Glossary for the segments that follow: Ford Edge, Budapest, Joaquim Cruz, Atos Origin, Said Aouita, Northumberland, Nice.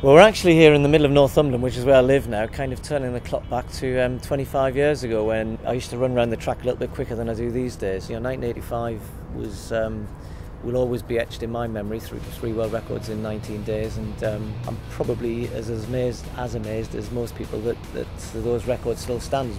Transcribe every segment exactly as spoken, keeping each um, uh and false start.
Well, we're actually here in the middle of Northumberland, which is where I live now, kind of turning the clock back to um, twenty-five years ago, when I used to run around the track a little bit quicker than I do these days. You know, nineteen eighty-five was um, will always be etched in my memory through three world records in nineteen days, and um, I'm probably as amazed as amazed as most people that, that those records still stand.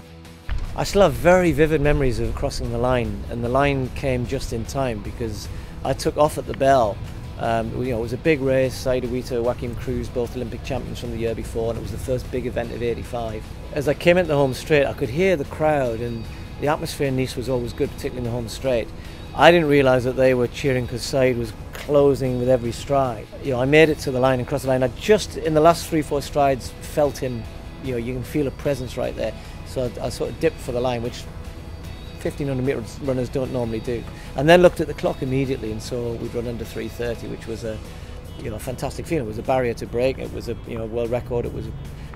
I still have very vivid memories of crossing the line, and the line came just in time because I took off at the bell. Um, you know, it was a big race. Said Aouita, Joaquim Cruz, both Olympic champions from the year before, and it was the first big event of eighty-five. As I came into the home straight, I could hear the crowd, and the atmosphere in Nice was always good, particularly in the home straight. I didn't realise that they were cheering because Said was closing with every stride. You know, I made it to the line and crossed the line. I just, in the last three, four strides, felt him. You know, you can feel a presence right there. So I, I sort of dipped for the line, which fifteen hundred metre runners don't normally do, and then looked at the clock immediately and saw we'd run under three thirty, which was a, you know, a fantastic feeling. It was a barrier to break, it was a, you know, world record, it was a,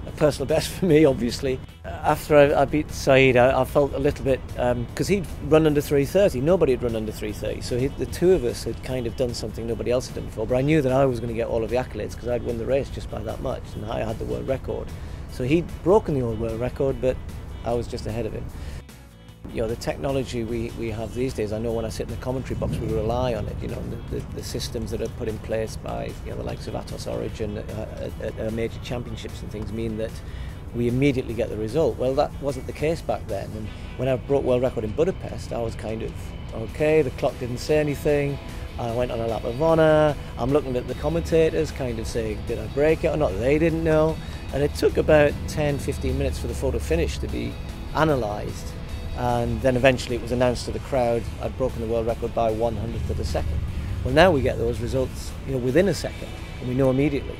a personal best for me, obviously. After I, I beat Said, I, I felt a little bit, because um, he'd run under three thirty, nobody had run under three thirty, so he, the two of us had kind of done something nobody else had done before, but I knew that I was going to get all of the accolades because I'd won the race just by that much, and I had the world record. So he'd broken the old world record, but I was just ahead of him. You know, the technology we, we have these days, I know when I sit in the commentary box we rely on it, you know, the, the, the systems that are put in place by, you know, the likes of Atos Origin at, at major championships and things mean that we immediately get the result. Well, that wasn't the case back then, and when I broke world record in Budapest I was kind of, okay, the clock didn't say anything, I went on a lap of honour, I'm looking at the commentators kind of saying, did I break it or not? They didn't know, and it took about ten fifteen minutes for the photo finish to be analysed. And then eventually it was announced to the crowd I'd broken the world record by one hundredth of a second. Well, now we get those results, you know, within a second, and we know immediately.